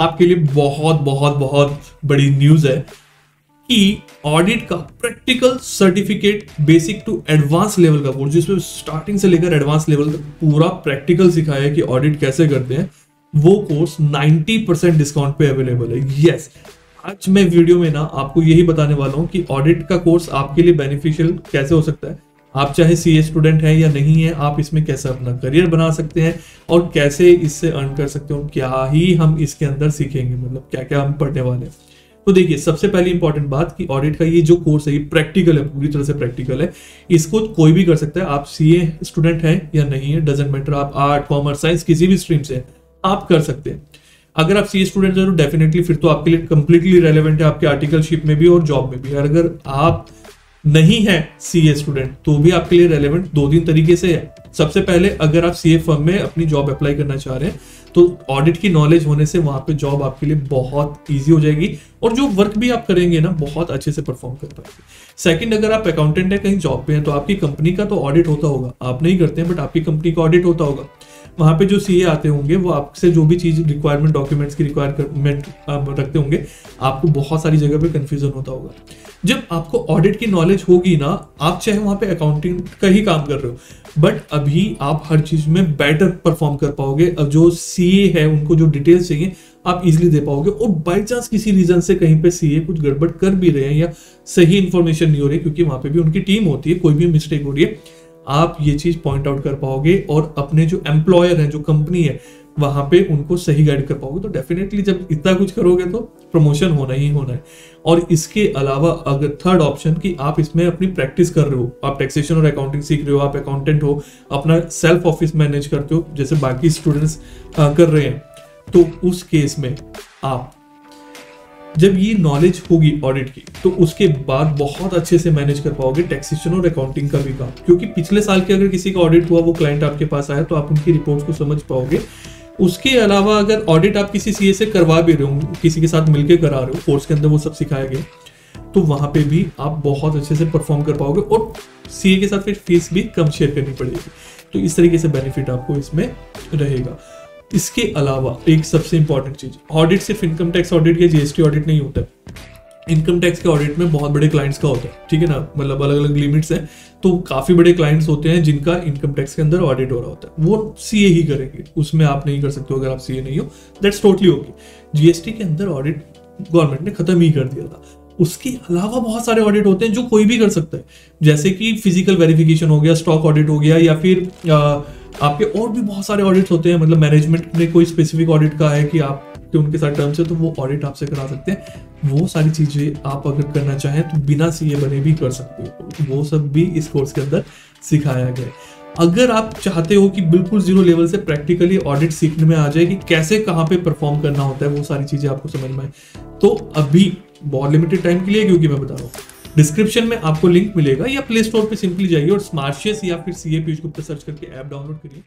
आपके लिए बहुत बहुत बहुत बड़ी न्यूज है कि ऑडिट का practical certificate basic to advance level का कोर्स, जिसमें स्टार्टिंग से लेकर एडवांस लेवल तक पूरा प्रैक्टिकल सिखाया है कि ऑडिट कैसे करते हैं, वो कोर्स 90% डिस्काउंट पे अवेलेबल है। यस, आज मैं वीडियो में ना आपको यही बताने वाला हूँ कि ऑडिट का कोर्स आपके लिए बेनिफिशियल कैसे हो सकता है। आप चाहे सीए स्टूडेंट हैं या नहीं है, आप इसमें कैसे अपना करियर बना सकते हैं और कैसे इससे अर्न कर सकते हो, क्या ही हम इसके अंदर सीखेंगे, मतलब क्या क्या हम पढ़ने वाले हैं। तो देखिए, सबसे पहली इंपॉर्टेंट बात कि ऑडिट का ये जो कोर्स है ये प्रैक्टिकल है, पूरी तरह से प्रैक्टिकल है। इसको कोई भी कर सकता है, आप सीए स्टूडेंट हैं या नहीं है, डजेंट मैटर, आप आर्ट, कॉमर्स, साइंस किसी भी स्ट्रीम से आप कर सकते हैं। अगर आप सीए स्टूडेंट हैं तो डेफिनेटली फिर तो आपके लिए कंप्लीटली रेलेवेंट है, आपके आर्टिकलशिप में भी और जॉब में भी। अगर आप नहीं है सीए स्टूडेंट तो भी आपके लिए रेलेवेंट दो तीन तरीके से है। सबसे पहले, अगर आप सीए फर्म में अपनी जॉब अप्लाई करना चाह रहे हैं तो ऑडिट की नॉलेज होने से वहां पे जॉब आपके लिए बहुत इजी हो जाएगी और जो वर्क भी आप करेंगे ना बहुत अच्छे से परफॉर्म कर पाएंगे। सेकंड, अगर आप अकाउंटेंट है, कहीं जॉब पे हैं, तो आपकी कंपनी का तो ऑडिट होता होगा, आप नहीं करते हैं बट आपकी कंपनी का ऑडिट होता होगा। वहाँ पे जो सीए आते होंगे वो आपसे जो भी चीज रिक्वायरमेंट, डॉक्यूमेंट्स की रिक्वायरमेंट रखते होंगे, आपको बहुत सारी जगह पे कंफ्यूजन होता होगा। जब आपको ऑडिट की नॉलेज होगी ना, आप चाहे वहाँ पे अकाउंटिंग का ही काम कर रहे हो बट अभी आप हर चीज में बेटर परफॉर्म कर पाओगे। अब जो सीए है उनको जो डिटेल्स चाहिए आप इजिली दे पाओगे और बाई चांस किसी रीजन से कहीं पे सीए कुछ गड़बड़ कर भी रहे हैं या सही इन्फॉर्मेशन नहीं हो रही, क्योंकि वहाँ पे भी उनकी टीम होती है, कोई भी मिस्टेक हो रही है आप ये चीज पॉइंट आउट कर पाओगे और अपने जो एम्प्लॉयर है, जो कंपनी है, वहां पे उनको सही गाइड कर पाओगे। तो डेफिनेटली जब इतना कुछ करोगे तो प्रमोशन होना ही होना है। और इसके अलावा अगर थर्ड ऑप्शन कि आप इसमें अपनी प्रैक्टिस कर रहे हो, आप टैक्सेशन और अकाउंटिंग सीख रहे हो, आप अकाउंटेंट हो, अपना सेल्फ ऑफिस मैनेज करते हो जैसे बाकी स्टूडेंट्स कर रहे हैं, तो उस केस में आप जब ये नॉलेज होगी ऑडिट की तो उसके बाद बहुत अच्छे से मैनेज कर पाओगे टैक्सेशन और अकाउंटिंग का भी काम, क्योंकि पिछले साल के अगर किसी का ऑडिट हुआ, वो क्लाइंट आपके पास आया, तो आप उनकी रिपोर्ट्स को समझ पाओगे। उसके अलावा अगर ऑडिट आप किसी सीए से करवा भी रहे हो, किसी के साथ मिलकर करा रहे हो, कोर्स के अंदर वो सब सिखाया गया, तो वहाँ पे भी आप बहुत अच्छे से परफॉर्म कर पाओगे और सीए के साथ फिर फीस भी कम शेयर करनी पड़ेगी। तो इस तरीके से बेनिफिट आपको इसमें रहेगा। इसके अलावा एक सबसे इंपॉर्टेंट चीज, ऑडिट सिर्फ इनकम टैक्स ऑडिट या जीएसटी ऑडिट नहीं होता है। इनकम टैक्स के ऑडिट में बहुत बड़े क्लाइंट्स का होता है, ठीक है ना, मतलब अलग अलग लिमिट्स हैं, तो काफी बड़े क्लाइंट्स होते हैं जिनका इनकम टैक्स के अंदर ऑडिट हो रहा होता है, वो सीए ही करेंगे, उसमें आप नहीं कर सकते हो अगर आप सीए नहीं हो। That's totally okay. जीएसटी के अंदर ऑडिट गवर्नमेंट ने खत्म ही कर दिया था। उसके अलावा बहुत सारे ऑडिट होते हैं जो कोई भी कर सकता है, जैसे कि फिजिकल वेरिफिकेशन हो गया, स्टॉक ऑडिट हो गया, या फिर आपके और भी बहुत सारे ऑडिट्स होते हैं। मतलब मैनेजमेंट ने कोई स्पेसिफिक ऑडिट का है कि आपके उनके साथ टर्म्स है तो वो ऑडिट आपसे करा सकते हैं। वो सारी चीजें आप अगर करना चाहें तो बिना सीए बने भी कर सकते हो, वो सब भी इस कोर्स के अंदर सिखाया गया है। अगर आप चाहते हो कि बिल्कुल जीरो लेवल से प्रैक्टिकली ऑडिट सीखने में आ जाए कि कैसे कहाँ पे परफॉर्म करना होता है, वो सारी चीजें आपको समझ में आए, तो अभी बहुत लिमिटेड टाइम के लिए, क्योंकि मैं बता रहा हूँ डिस्क्रिप्शन में आपको लिंक मिलेगा या प्ले स्टोर पे सिंपली जाइए और स्मार्टियस या फिर सीए पीयूष गुप्ता सर्च करके ऐप डाउनलोड करिए।